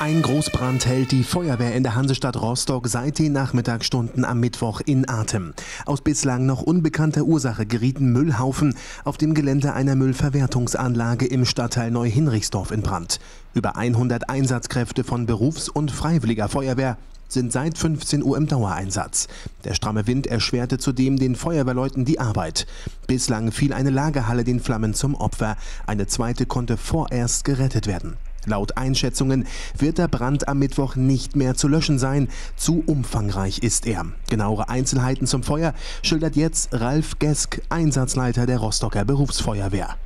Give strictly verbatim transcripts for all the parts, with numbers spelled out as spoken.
Ein Großbrand hält die Feuerwehr in der Hansestadt Rostock seit den Nachmittagsstunden am Mittwoch in Atem. Aus bislang noch unbekannter Ursache gerieten Müllhaufen auf dem Gelände einer Müllverwertungsanlage im Stadtteil Neu-Hinrichsdorf in Brand. Über hundert Einsatzkräfte von Berufs- und Freiwilliger Feuerwehr sind seit fünfzehn Uhr im Dauereinsatz. Der stramme Wind erschwerte zudem den Feuerwehrleuten die Arbeit. Bislang fiel eine Lagerhalle den Flammen zum Opfer. Eine zweite konnte vorerst gerettet werden. Laut Einschätzungen wird der Brand am Mittwoch nicht mehr zu löschen sein. Zu umfangreich ist er. Genauere Einzelheiten zum Feuer schildert jetzt Ralf Gesk, Einsatzleiter der Rostocker Berufsfeuerwehr.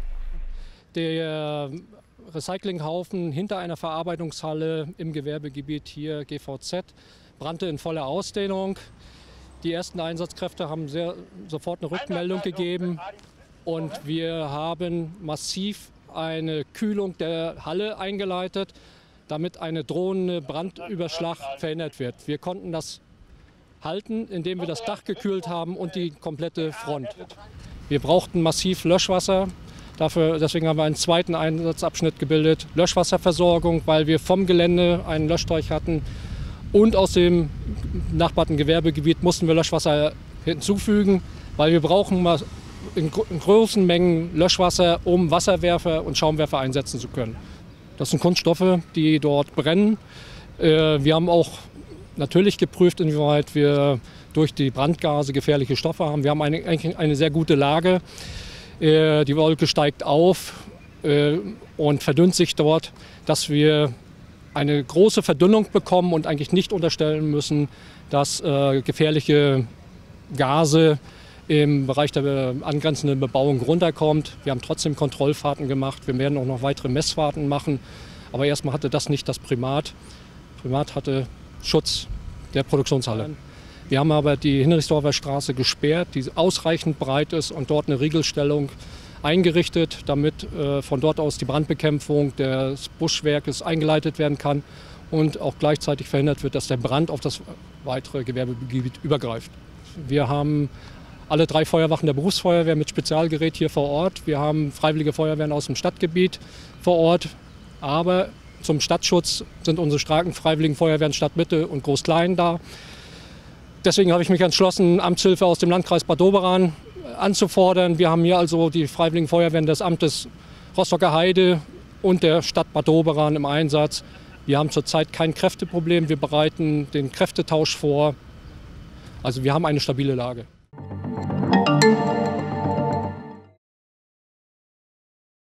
Der Recyclinghaufen hinter einer Verarbeitungshalle im Gewerbegebiet hier G V Z brannte in voller Ausdehnung. Die ersten Einsatzkräfte haben sehr, sofort eine Rückmeldung gegeben und wir haben massiv eine Kühlung der Halle eingeleitet, damit eine drohende Brandüberschlacht verhindert wird. Wir konnten das halten, indem wir das Dach gekühlt haben und die komplette Front. Wir brauchten massiv Löschwasser. Dafür, deswegen haben wir einen zweiten Einsatzabschnitt gebildet. Löschwasserversorgung, weil wir vom Gelände einen Löschteich hatten. Und aus dem benachbarten Gewerbegebiet mussten wir Löschwasser hinzufügen, weil wir brauchen mal in großen Mengen Löschwasser, um Wasserwerfer und Schaumwerfer einsetzen zu können. Das sind Kunststoffe, die dort brennen. Wir haben auch natürlich geprüft, inwieweit wir durch die Brandgase gefährliche Stoffe haben. Wir haben eigentlich eine sehr gute Lage. Die Wolke steigt auf und verdünnt sich dort, dass wir eine große Verdünnung bekommen und eigentlich nicht unterstellen müssen, dass gefährliche Gase im Bereich der angrenzenden Bebauung runterkommt. Wir haben trotzdem Kontrollfahrten gemacht. Wir werden auch noch weitere Messfahrten machen. Aber erstmal hatte das nicht das Primat. Primat hatte Schutz der Produktionshalle. Wir haben aber die Hinrichsdorfer Straße gesperrt, die ausreichend breit ist und dort eine Riegelstellung eingerichtet, damit äh, von dort aus die Brandbekämpfung des Buschwerkes eingeleitet werden kann und auch gleichzeitig verhindert wird, dass der Brand auf das weitere Gewerbegebiet übergreift. Wir haben alle drei Feuerwachen der Berufsfeuerwehr mit Spezialgerät hier vor Ort. Wir haben freiwillige Feuerwehren aus dem Stadtgebiet vor Ort. Aber zum Stadtschutz sind unsere starken freiwilligen Feuerwehren Stadtmitte und Groß-Klein da. Deswegen habe ich mich entschlossen, Amtshilfe aus dem Landkreis Bad Doberan anzufordern. Wir haben hier also die freiwilligen Feuerwehren des Amtes Rostocker Heide und der Stadt Bad Doberan im Einsatz. Wir haben zurzeit kein Kräfteproblem. Wir bereiten den Kräftetausch vor. Also wir haben eine stabile Lage.